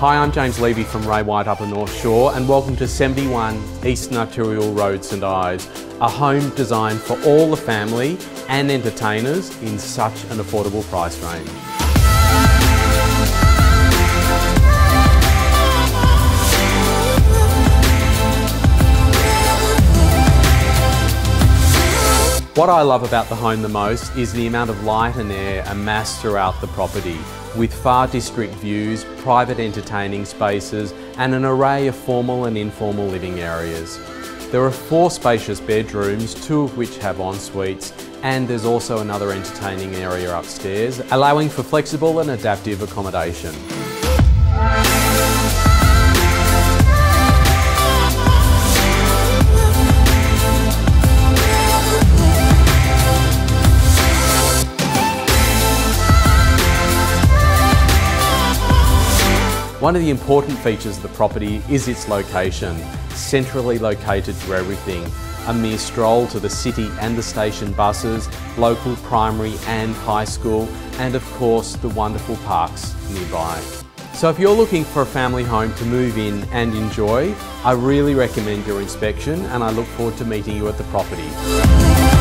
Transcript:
Hi, I'm James Levy from Ray White Upper North Shore, and welcome to 71 Eastern Arterial Road, St Ives, a home designed for all the family and entertainers in such an affordable price range. What I love about the home the most is the amount of light and air amassed throughout the property, with far district views, private entertaining spaces and an array of formal and informal living areas. There are 4 spacious bedrooms, 2 of which have en-suites, and there's also another entertaining area upstairs, allowing for flexible and adaptive accommodation. One of the important features of the property is its location, centrally located to everything. A mere stroll to the city and the station buses, local primary and high school, and of course the wonderful parks nearby. So if you're looking for a family home to move in and enjoy, I really recommend your inspection, and I look forward to meeting you at the property.